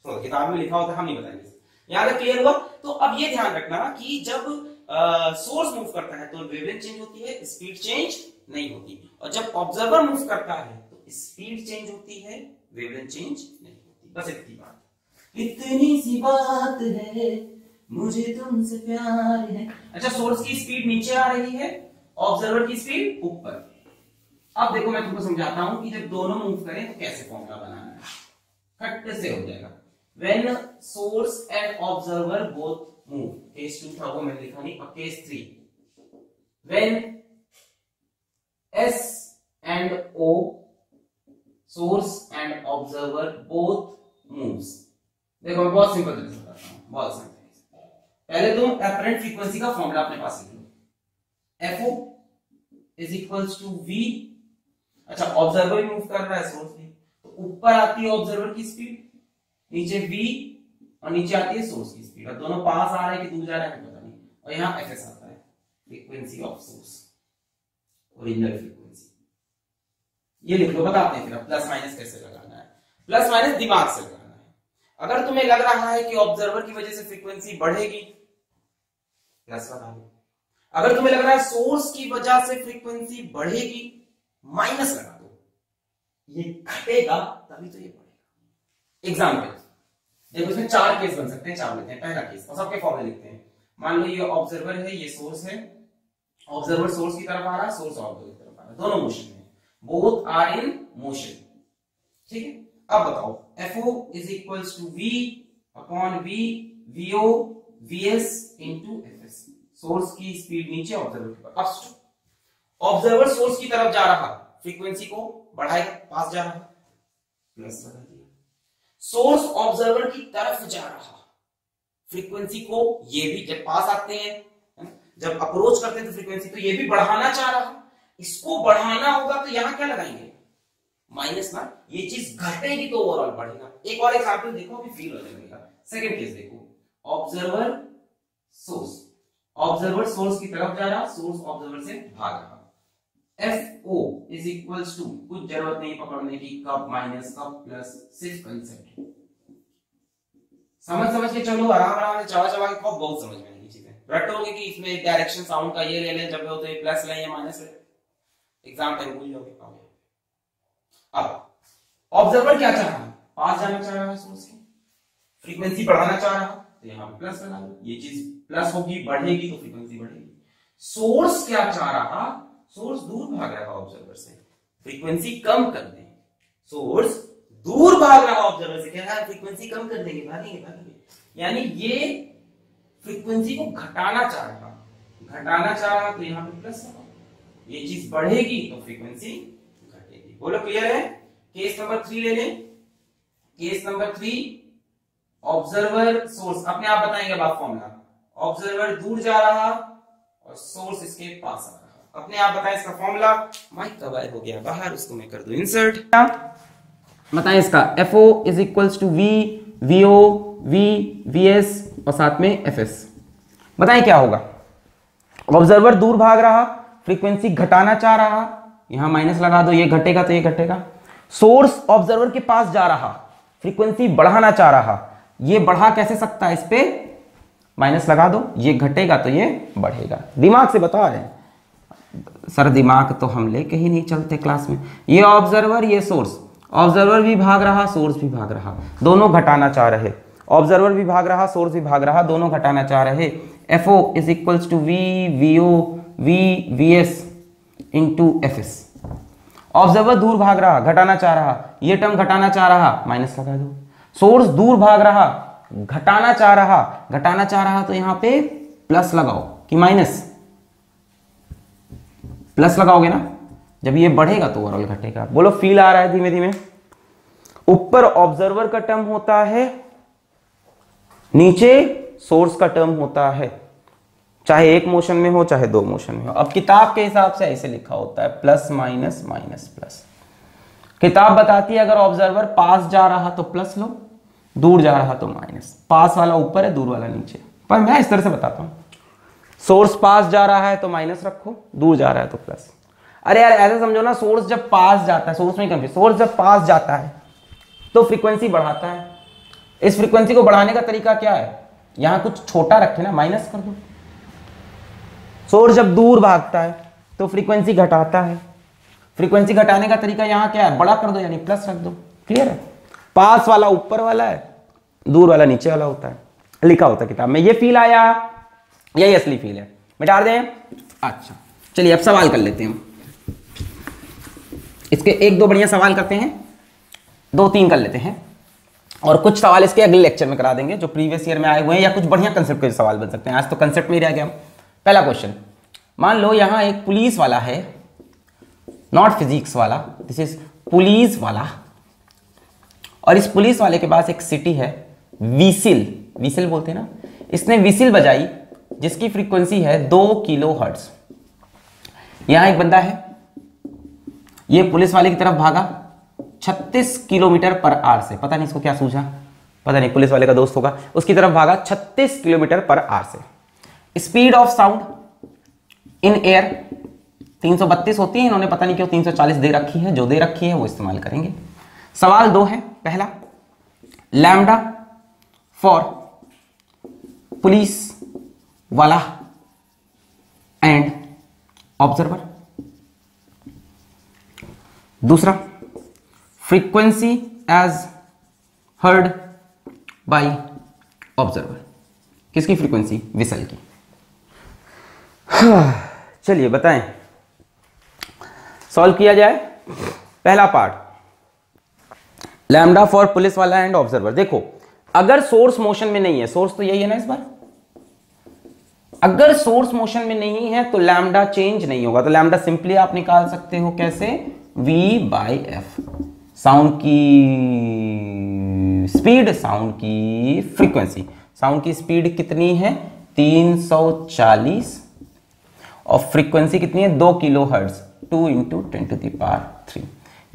छोड़ो, किताब में लिखा होता है, हम नहीं बताएंगे। यहां तक क्लियर हुआ? तो अब ये ध्यान रखना कि जब सोर्स मूव करता है तो वेवलेंथ चेंज होती है, स्पीड चेंज नहीं होती। और जब ऑब्जर्वर मूव करता है तो स्पीड चेंज होती है, वेवलेंथ चेंज नहीं होती। बस इतनी बात, इतनी सी बात है, मुझे तुमसे प्यार है। अच्छा, सोर्स की स्पीड नीचे आ रही है, ऑब्जर्वर की स्पीड ऊपर। अब देखो, मैं तुमको समझाता हूं कि जब दोनों मूव करें तो कैसे फॉर्मूला बनाना है, खट से हो जाएगा। When source and observer both move. Case two था वो मैंने लिखा नहीं। अब case three, when S and O source and observer both moves. देखो मैं बहुत सिंपल तरीके से बताता हूं, बहुत सिंपल। पहले तुम अपरेंट फ्रीक्वेंसी का फॉर्मूला अपने पास लिख लो, FO is equals to V. अच्छा ऑब्जर्वर मूव कर रहा है सोर्स भी, तो ऊपर आती है ऑब्जर्वर की स्पीड, नीचे वी, और नीचे आती है सोर्स की स्पीड। और दोनों पास आ रहे हैं कि दूर जा रहा है पता नहीं। और यहाँ एफ एस आता है, frequency of source, original frequency. ये लिख लो, बताते हैं फिर अब प्लस माइनस कैसे लगाना है। प्लस माइनस दिमाग से लगाना है। अगर तुम्हें लग रहा है कि ऑब्जर्वर की वजह से फ्रीक्वेंसी बढ़ेगी, प्लस लगा लो। अगर तुम्हें लग रहा है सोर्स की वजह से फ्रीक्वेंसी बढ़ेगी, माइनस लगा दो। ये घटेगा तभी तो ये बढ़ेगा। एग्जाम्पल देखो, इसमें चार केस बन सकते हैं, चार लेते हैं। पहला केस, और सबके फॉर्मूले लिखते हैं। मान लो ये ऑब्जर्वर है, ये सोर्स है। ऑब्जर्वर सोर्स की तरफ आ रहा है, सोर्स ऑब्जर्वर की तरफ आ रहा है, दोनों मोशन में, बोथ आर इन मोशन। ठीक है, अब बताओ FO is equals to V upon V, VO VS into FS. Source की स्पीड नीचे, ऑब्जर्वर की तरफ। अब ऑब्जर्वर सोर्स की तरफ जा रहा, फ्रीक्वेंसी को बढ़ाएगा, पास जा रहा, प्लस लगा दिया। सोर्स ऑब्जर्वर की तरफ जा रहा, फ्रीक्वेंसी को ये भी, जब पास आते हैं, जब अप्रोच करते हैं तो फ्रीक्वेंसी, तो ये भी बढ़ाना चाह रहा। इसको बढ़ाना होगा तो यहां क्या लगाएंगे, माइनस ना, ये चीज घटेगी तो ओवरऑल बढ़ेगा। एक और एग्जाम्पल देखो, अभी फील हो जाएगा। सेकेंड केस देखो, ऑब्जर्वर सोर्स, ऑब्जर्वर सोर्स की तरफ जा रहा, सोर्स ऑब्जर्वर से भाग रहा। F O is equals to, कुछ जरूरत नहीं पकड़ने की, कब माइनस कब प्लस, सिर्फ कंसेप्ट समझ समझ के चलो, आराम आराम से चबा चबा के बहुत समझ में आएंगी चीजें। रटोगे कि इसमें डायरेक्शन साउंड का ये ले लें, जब होते हैं प्लस लें या माइनस लें, एग्जाम टाइम भूल जाओगे। अब ऑब्जर्वर क्या चाह रहा है, पास जाना चाह रहा है सोर्स की, फ्रीक्वेंसी बढ़ाना चाह रहा है, तो यहाँ प्लस लगा दो। ये चीज प्लस होगी, बढ़ेगी तो फ्रीक्वेंसी बढ़ेगी। सोर्स क्या चाह रहा, सोर्स दूर भाग रहा ऑब्जर्वर से, फ्रीक्वेंसी कम कर दें। सोर्स दूर भाग रहा ऑब्जर्वर से, कह रहा है फ्रीक्वेंसी कम कर देंगे, भागेंगे भागेंगे। यानी ये फ्रीक्वेंसी को घटाना चाह रहा, घटाना चाह रहा, तो यहाँ पे प्लस लगा। ये चीज बढ़ेगी तो फ्रीक्वेंसी घटेगी। बोलो क्लियर है। केस नंबर थ्री ले लें। Case number three, observer source, अपने आप बताएंगे बाप फॉर्मूला। ऑब्जर्वर दूर जा रहा और सोर्स इसके पास आ रहा, अपने आप बताएं इसका फॉर्मूला। माइक कवर हो गया बाहर, उसको मैं कर दूं इंसर्ट। बताएं इसका F O is equals to V, V O, V, V S और साथ में F S। बताएं क्या होगा। ऑब्जर्वर दूर भाग रहा, फ्रीक्वेंसी घटाना चाह रहा, यहां माइनस लगा दो, ये घटेगा तो ये घटेगा। सोर्स ऑब्जर्वर के पास जा रहा, फ्रीक्वेंसी बढ़ाना चाह रहा, ये बढ़ा कैसे सकता है, इस पे माइनस लगा दो, ये घटेगा तो ये बढ़ेगा। दिमाग से बता रहे हैं सर, दिमाग तो हम लेके ही नहीं चलते क्लास में। ये ऑब्जर्वर, ये सोर्स, ऑब्जर्वर भी भाग रहा, सोर्स भी भाग रहा, दोनों घटाना चाह रहे। ऑब्जर्वर भी भाग रहा, सोर्स भी भाग रहा, दोनों घटाना चाह रहे। FO is equals to V, VO, V, V S into F S. Observer दूर भाग रहा, घटाना चाह रहा, ये टर्म घटाना चाह रहा, माइनस लगा दो। सोर्स दूर भाग रहा, घटाना चाह रहा, घटाना चाह रहा, तो यहाँ पे प्लस लगाओ कि माइनस, प्लस लगाओगे ना, जब ये बढ़ेगा तो ओवरऑल घटेगा। बोलो फील आ रहा है धीमे धीमे। ऊपर ऑब्जर्वर का टर्म होता है, नीचे सोर्स का टर्म होता है, चाहे एक मोशन में हो चाहे दो मोशन में हो। अब किताब के हिसाब से ऐसे लिखा होता है, प्लस माइनस माइनस प्लस। किताब बताती है अगर ऑब्जर्वर पास जा रहा तो प्लस लो, दूर जा रहा तो माइनस। पास वाला ऊपर है, दूर वाला नीचे, पर मैं इस तरह से बताता हूं। सोर्स पास जा रहा है तो माइनस रखो, दूर जा रहा है तो प्लस। अरे यार ऐसा समझो ना, सोर्स जब पास जाता है, सोर्स में कंफ्यूज, सोर्स जब पास जाता है तो फ्रीक्वेंसी बढ़ाता है। इस फ्रीक्वेंसी को बढ़ाने का तरीका क्या है, यहां कुछ छोटा रखे ना, माइनस कर दो। सोर्स जब दूर भागता है तो फ्रीक्वेंसी घटाता है, फ्रीक्वेंसी घटाने का तरीका यहाँ क्या है, बड़ा कर दो यानी प्लस रख दो। क्लियर है। पास वाला ऊपर वाला है, दूर वाला नीचे वाला होता है, लिखा होता है किताब में। ये फील आया, यही असली फील है। मिटा दें। अच्छा चलिए अब सवाल कर लेते हैं। इसके एक दो बढ़िया सवाल करते हैं, दो तीन कर लेते हैं। और कुछ सवाल इसके अगले लेक्चर में करा देंगे जो प्रीवियस ईयर में आए हुए हैं, या कुछ बढ़िया कंसेप्ट के सवाल बन सकते हैं। आज तो कंसेप्ट में ही रह गया हम। पहला क्वेश्चन, मान लो यहाँ एक पुलिस वाला है, नॉट फिजिक्स वाला, दिस इज पुलिस वाला, और इस पुलिस वाले के पास एक सिटी है विसिल, विसिल बोलते हैं ना, इसने विसिल बजाई जिसकी फ्रीक्वेंसी है दो किलो हर्ट्ज। यहाँ एक बंदा है, ये पुलिस वाले की तरफ भागा छत्तीस किलोमीटर पर आवर से, पता नहीं इसको क्या सूझा, पता नहीं पुलिस वाले का दोस्त होगा, उसकी तरफ भागा छत्तीस किलोमीटर पर आवर से। Speed of sound in air तीन सौ बत्तीस होती है, इन्होंने पता नहीं क्यों तीन सौ चालीस दे रखी है, जो दे रखी है वो इस्तेमाल करेंगे। सवाल दो है, पहला लैम्डा फॉर पुलिस वाला एंड ऑब्जर्वर, दूसरा frequency as heard by observer, किसकी फ्रीक्वेंसी, विसल की। चलिए बताएं सॉल्व किया जाए। पहला पार्ट लैम्डा फॉर पुलिस वाला एंड ऑब्जर्वर, देखो अगर सोर्स मोशन में नहीं है, सोर्स तो यही है ना इस बार, अगर सोर्स मोशन में नहीं है तो लैम्डा चेंज नहीं होगा, तो लैम्डा सिंपली आप निकाल सकते हो कैसे, v बाई एफ, साउंड की स्पीड, साउंड की फ्रीक्वेंसी, साउंड की स्पीड कितनी है तीन सौ चालीस और फ्रीक्वेंसी कितनी है दो kilo hertz, two into ten to the power three.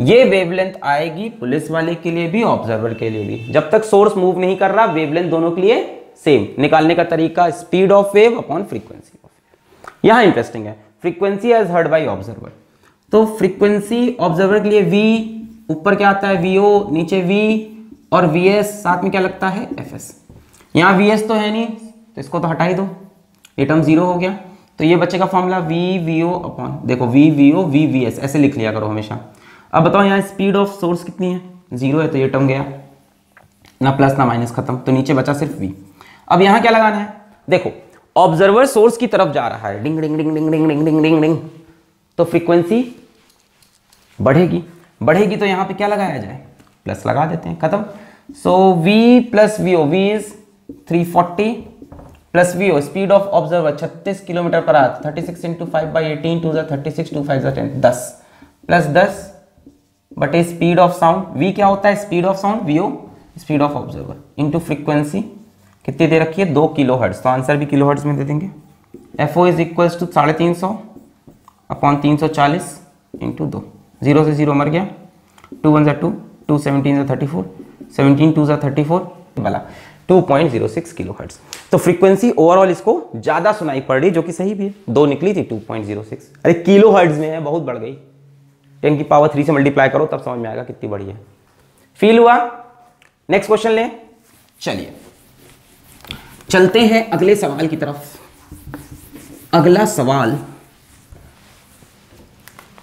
ये वेवलेंथ आएगी पुलिस वाले के लिए भी ऑब्जर्वर के लिए भी, जब तक सोर्स मूव नहीं कर रहा वेवलेंथ दोनों के लिए सेम। निकालने का तरीका speed of wave upon frequency of wave. यहाँ इंटरेस्टिंग है, frequency as heard by observer, तो फ्रीक्वेंसी ऑब्जर्वर के लिए v, ऊपर क्या आता है वीओ, नीचे v और vs, साथ में क्या लगता है fs। यहाँ vs तो है नहीं तो इसको तो हटा ही दो, ये टर्म जीरो हो गया, तो ये बच्चे का फॉर्मूला v वीओ अपॉन, देखो v वीओ v vs, ऐसे लिख लिया करो हमेशा। अब बताओ यहाँ स्पीड ऑफ सोर्स कितनी है, जीरो है, तो ये टर्म गया ना, प्लस ना माइनस खत्म, तो नीचे बचा सिर्फ v। अब यहाँ क्या लगाना है, देखो ऑब्जर्वर सोर्स की तरफ जा रहा है, डिंग डिंग डिंग डिंग डिंग डिंग डिंग डिंग, तो फ्रीक्वेंसी बढ़ेगी, बढ़ेगी तो यहाँ पे क्या लगाया जाए, प्लस लगा देते हैं, खत्म। So v plus V O, V is three forty plus V O, speed of observer छत्तीस kilometre per hour, thirty six into five by eighteen two जै थर्टी सिक्स टू फाइव जै टेन, दस plus दस बटे speed of sound, v क्या होता है speed of sound, V O speed of observer, into frequency कितनी दे रखी है दो किलो हर्ट्ज, तो आंसर भी किलो हर्ट्ज में दे देंगे। F O is equal to साढ़े तीन सौ अपॉन तीन सौ चालीस इंटू दो, जीरो से जीरो मर गया, टू वन ज़ा टू, टू सेवनटीन ज़ा थर्टी फोर, सेवनटीन टू ज़ा थर्टी फोर वाला two point zero six kilo hertz. तो फ्रीक्वेंसी ओवरऑल इसको ज़्यादा सुनाई पड़ रही, जो कि सही भी है, दो निकली थी टू पॉइंट जीरो सिक्स, अरे किलो हर्ट्ज में है, बहुत बढ़ गई, टेन की पावर थ्री से मल्टीप्लाई करो तब समझ में आएगा कितनी बढ़ी है। फील हुआ? नेक्स्ट क्वेश्चन लें, चलिए चलते हैं अगले सवाल की तरफ। अगला सवाल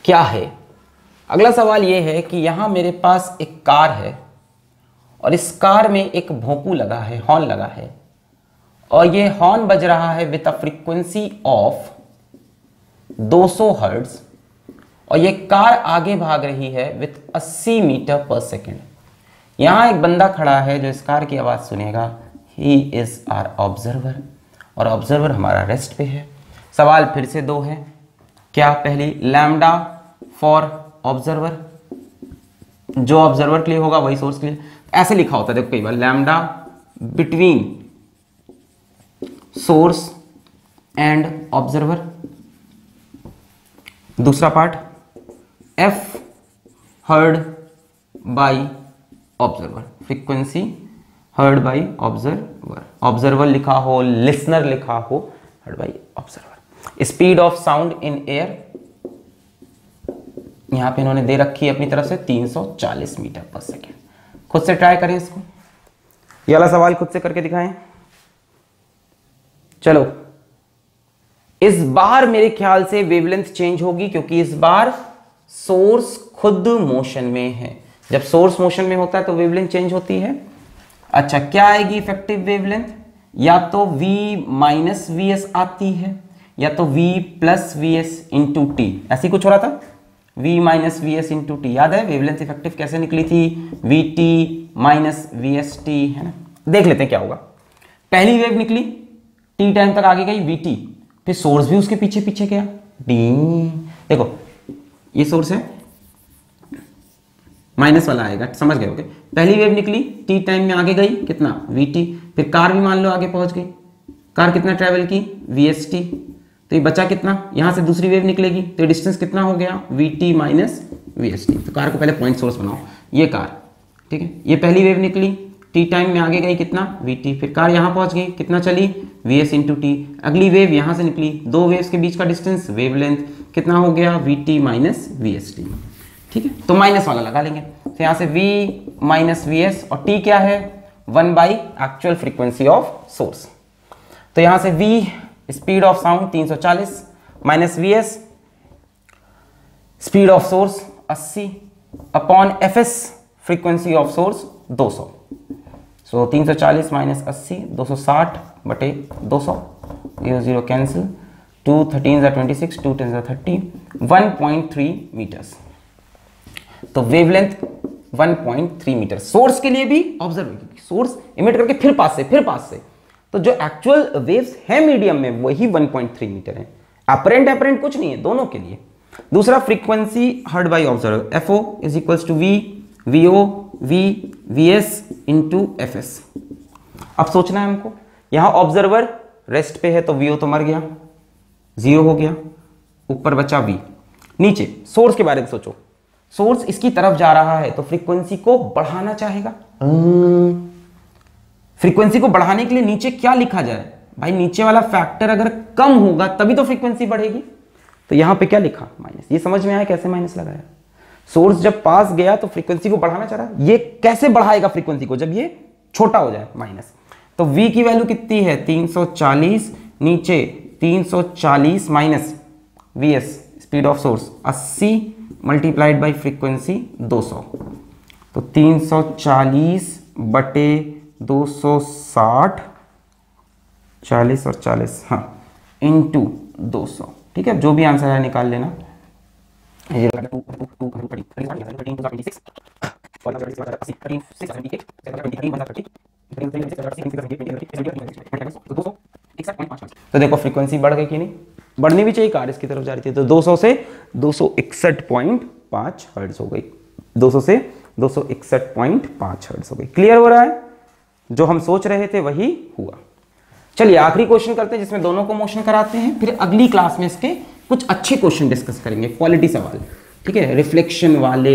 क्या है? अगला सवाल ये है कि यहाँ मेरे पास एक कार है और इस कार में एक भोंपू लगा है, हॉर्न लगा है, और ये हॉर्न बज रहा है विद अ फ्रीक्वेंसी ऑफ दो सौ हर्ट्ज, और ये कार आगे भाग रही है विद अस्सी मीटर पर सेकेंड। यहाँ एक बंदा खड़ा है जो इस कार की आवाज़ सुनेगा, ही इज आर ऑब्जर्वर, और ऑब्जर्वर हमारा रेस्ट पे है। सवाल फिर से दो है, क्या पहली लैम्डा फॉर ऑब्जर्वर, जो ऑब्जर्वर के लिए होगा वही सोर्स के लिए, ऐसे लिखा होता है देखो कई बार, lambda between source and observer, दूसरा part F heard by observer, frequency heard by observer, observer लिखा हो, लिसनर लिखा हो, heard by observer, speed of sound in air, यहां पे इन्होंने दे रखी है अपनी तरफ से तीन सौ चालीस मीटर पर सेकेंड। खुद से ट्राई करें इसको, ये वाला सवाल खुद से करके दिखाएं। चलो इस बार मेरे ख्याल से वेवलेंथ चेंज होगी, क्योंकि इस बार सोर्स खुद मोशन में है, जब सोर्स मोशन में होता है तो वेवलेंथ चेंज होती है। अच्छा क्या आएगी इफेक्टिव वेवलेंथ, या तो v माइनस वी एस आती है या तो v plus V S into T, ऐसी कुछ हो रहा था, v minus V S into T, याद है वेवलेंथ इफेक्टिव कैसे निकली थी, V T minus V S T, है ना। देख लेते हैं क्या होगा। पहली वेव निकली टी टाइम तक आगे गई वी टी, फिर सोर्स भी उसके पीछे पीछे गया डी। देखो ये सोर्स है, माइनस वाला आएगा, समझ गए ओके। पहली वेव निकली टी टाइम में आगे गई कितना वी टी, फिर कार भी मान लो आगे पहुंच गई, कार कितना ट्रेवल की वी एस टी, तो ये बचा कितना, यहाँ से दूसरी वेव निकलेगी तो डिस्टेंस कितना हो गया V T minus V S T. तो कार को पहले पॉइंट सोर्स बनाओ, ये कार, ठीक है, ये पहली वेव निकली टी टाइम में आगे गई कितना वी टी, फिर कार यहाँ पहुँच गई कितना चली वी एस इंटू टी। अगली वेव यहाँ से निकली, दो वेव्स के बीच का डिस्टेंस वेव लेंथ कितना हो गया V T minus V S T, ठीक है। तो माइनस वाला लगा लेंगे, तो यहाँ से वी माइनस वी एस, और टी क्या है one by actual frequency of source. तो यहाँ से वी स्पीड ऑफ साउंड तीन सौ चालीस minus V S speed of source अस्सी upon F S frequency of source दो सौ। सो तीन सौ चालीस माइनस अस्सी दो सौ साठ बटे दो सौ, zero zero cancel, two thirteen ज़ा ट्वेंटी सिक्स, टू टेन ज़ा thirty, one point three metres. तो wavelength one point three metre. Source के लिए भी ऑब्जर्व होगी, सोर्स इमिट करके फिर पास से फिर पास से, तो जो एक्चुअल वेव्स है मीडियम में वही वन पॉइंट थ्री मीटर है। अपरेंट अपरेंट कुछ नहीं है दोनों के लिए। दूसरा frequency heard by observer, F O is equals to V V O V V S into F S. अब सोचना है हमको, यहाँ ऑब्जर्वर रेस्ट पे है तो वी ओ तो मर गया, जीरो हो गया, ऊपर बचा वी। नीचे सोर्स के बारे में सोचो, सोर्स इसकी तरफ जा रहा है तो फ्रीक्वेंसी को बढ़ाना चाहेगा। फ्रीक्वेंसी को बढ़ाने के लिए नीचे क्या लिखा जाए, भाई नीचे वाला फैक्टर अगर कम होगा तभी तो फ्रीक्वेंसी बढ़ेगी। तो यहाँ पे क्या लिखा माइनस, ये समझ में आया कैसे माइनस लगाया। सोर्स जब पास गया तो फ्रीक्वेंसी को बढ़ाना चाह रहा, ये कैसे बढ़ाएगा फ्रीक्वेंसी को जब ये छोटा हो जाए, माइनस। तो v की वैल्यू कितनी है तीन सौ चालीस, नीचे तीन सौ चालीस minus V S speed of source अस्सी मल्टीप्लाइड बाई फ्रीक्वेंसी दो सौ। तो तीन सौ चालीस बटे दो सौ साठ, चालीस और चालीस, हाँ, इंटू दो सौ, ठीक है। जो भी आंसर है निकाल लेना। तो देखो फ्रीक्वेंसी बढ़ गई कि नहीं, बढ़नी भी चाहिए, कार इसकी तरफ जा रही थी। तो दो सौ से दो सौ इकसठ पॉइंट पाँच हर्ट्ज हो गई, दो सौ से दो सौ इकसठ पॉइंट पाँच हर्ट्ज हो गई। क्लियर हो रहा है, जो हम सोच रहे थे वही हुआ। चलिए आखिरी क्वेश्चन करते हैं जिसमें दोनों को मोशन कराते हैं, फिर अगली क्लास में इसके कुछ अच्छे क्वेश्चन डिस्कस करेंगे, क्वालिटी सवाल, ठीक है, रिफ्लेक्शन वाले,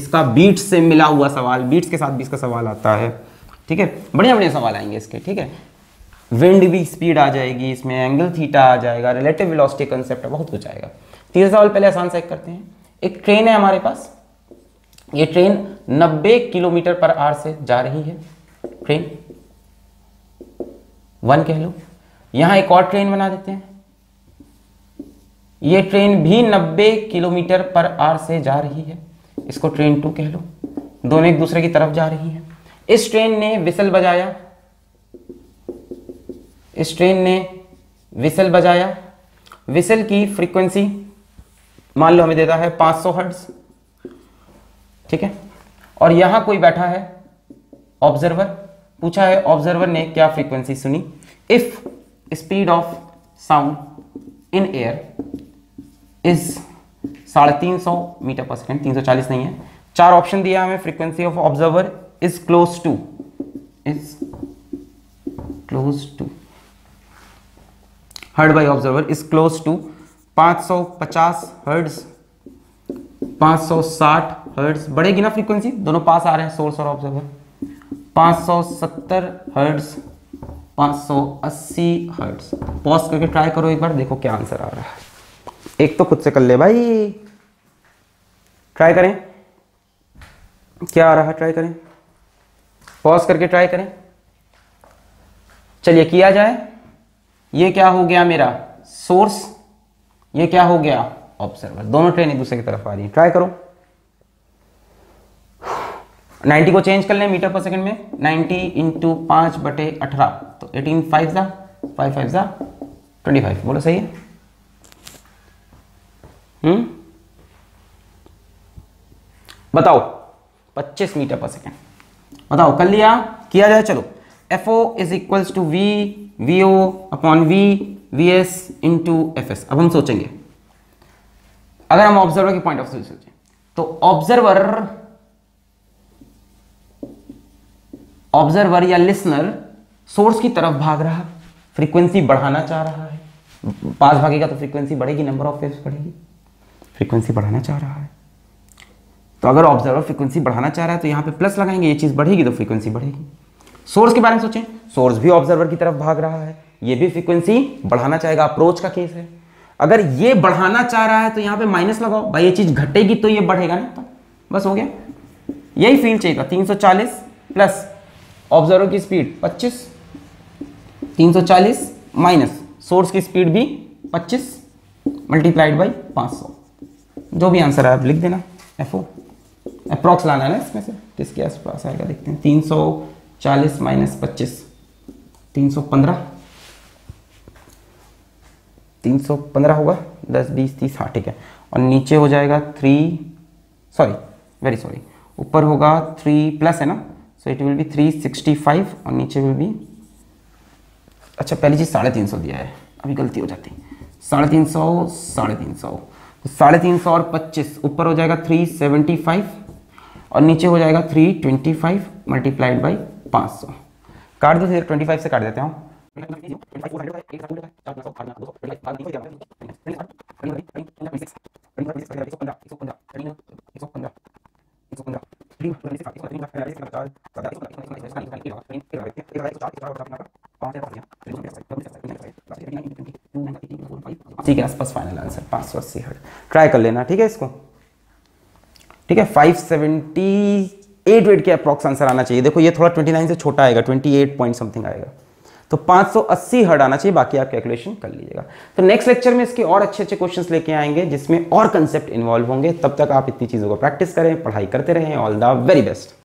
इसका बीट्स से मिला हुआ सवाल, बीट्स के साथ भी इसका सवाल आता है, ठीक है, बढ़िया बढ़िया सवाल आएंगे इसके, ठीक है। विंड भी स्पीड आ जाएगी इसमें, एंगल थीटा आ जाएगा, रिलेटिव वेलोसिटी कंसेप्ट, बहुत कुछ आएगा। तीसरा सवाल पहले आसान सा करते हैं। एक ट्रेन है हमारे पास, ये ट्रेन नब्बे किलोमीटर पर आवर से जा रही है, ट्रेन वन कह लो। यहां एक और ट्रेन बना देते हैं, ये ट्रेन भी नब्बे किलोमीटर पर आवर से जा रही है, इसको ट्रेन टू कह लो। दोनों एक दूसरे की तरफ जा रही है। इस ट्रेन ने विसल बजाया, इस ट्रेन ने विसल बजाया, विसल की फ्रीक्वेंसी मान लो हमें देता है पाँच सौ हर्ट्ज, ठीक है। और यहां कोई बैठा है ऑब्जर्वर, पूछा है ऑब्जर्वर ने क्या फ्रीक्वेंसी सुनी, if speed of sound in air is साढ़े तीन सौ मीटर पर सेकेंड, तीन सौ चालीस नहीं है। चार ऑप्शन दिया हमें, frequency of observer is close to, is close to heard by observer is close to पाँच सौ पचास हर्ट्ज, पाँच सौ साठ हर्ट्ज, बढ़ेगी ना फ्रीक्वेंसी, दोनों पास आ रहे हैं सोर्स और ऑब्जर्वर, पाँच सौ सत्तर हर्ट्ज, पाँच सौ अस्सी हर्ट्ज। पॉज करके ट्राई करो एक बार, देखो क्या आंसर आ रहा है। एक तो खुद से कर ले भाई, ट्राई करें क्या आ रहा है, ट्राई करें, पॉज करके ट्राई करें। चलिए किया जाए। ये क्या हो गया मेरा सोर्स, ये क्या हो गया ऑब्जर्वर, दोनों ट्रेन एक दूसरे की तरफ आ रही है। ट्राई करो, नब्बे को चेंज कर लें मीटर पर सेकंड में, नब्बे इंटू पाँच बटे अठारह, तो अठारह फाइव ज़ा फाइव फाइव ज़ा ट्वेंटी फाइव, बोलो सही है। हम्म बताओ पच्चीस मीटर पर सेकेंड। बताओ कर लिया, किया जाए। चलो F O is equals to V V O upon V V S into F S. अब हम सोचेंगे, अगर हम ऑब्जर्वर के पॉइंट ऑफ व्यू से सोचें तो ऑब्जर्वर ऑब्जर्वर या लिसनर सोर्स की तरफ भाग रहा, फ्रीक्वेंसी बढ़ाना चाह रहा है। पास भागेगा तो फ्रीक्वेंसी बढ़ेगी, नंबर ऑफ वेव्स बढ़ेगी, फ्रीक्वेंसी बढ़ाना चाह रहा है। तो अगर ऑब्जर्वर फ्रीक्वेंसी बढ़ाना चाह रहा है तो यहाँ पे प्लस लगाएंगे, ये चीज़ बढ़ेगी तो फ्रीक्वेंसी बढ़ेगी। सोर्स के बारे में सोचें, सोर्स भी ऑब्जर्वर की तरफ भाग रहा है, ये भी फ्रीक्वेंसी बढ़ाना चाहेगा, अप्रोच का केस है। अगर ये बढ़ाना चाह रहा है तो यहाँ पे माइनस लगाओ, भाई ये चीज़ घटेगी तो ये बढ़ेगा ना, तो बस हो गया। यही फील्ड चाहिएगा, तीन सौ चालीस प्लस ऑब्जर्वर की स्पीड पच्चीस, तीन सौ चालीस माइनस सोर्स की स्पीड भी पच्चीस मल्टीप्लाइड बाई पाँच सौ। जो भी आंसर आया आप लिख देना, एफओ अप्रॉक्स लाना है ना इसमें से, किसके आसपास आएगा देखते हैं। तीन सौ चालीस माइनस पच्चीस, तीन सौ पंद्रह, तीन सौ पंद्रह होगा, दस बीस तीस साठ, ठीक है। और नीचे हो जाएगा थ्री सॉरी वेरी सॉरी, ऊपर होगा थ्री प्लस है ना, so it will be three sixty five और नीचे विल बी, अच्छा पहली चीज़ साढ़े तीन सौ दिया है, अभी गलती हो जाती है, साढ़े तीन सौ साढ़े तीन सौ साढ़े तीन सौ और पच्चीस, ऊपर हो जाएगा थ्री सेवेंटी फाइव और नीचे हो जाएगा three twenty five multiplied by पाँच सौ। काट दो, फिर ट्वेंटी फाइव से काट देता हूँ, ठीक है। आसपास फाइनल आंसर पाँच सौ अस्सी। ट्राई कर लेना, ठीक है इसको, ठीक है। फाइव सेवेंटी एट के अप्रॉक्स आंसर आना चाहिए। देखो ये थोड़ा उनतीस से छोटा आएगा, अट्ठाईस पॉइंट समथिंग आएगा, तो पाँच सौ अस्सी हर्ट्ज आना चाहिए। बाकी आप कैलकुलेशन कर लीजिएगा। तो नेक्स्ट लेक्चर में इसके और अच्छे अच्छे क्वेश्चंस लेके आएंगे जिसमें और कंसेप्ट इन्वॉल्व होंगे। तब तक आप इतनी चीज़ों को प्रैक्टिस करें, पढ़ाई करते रहें। All the very best.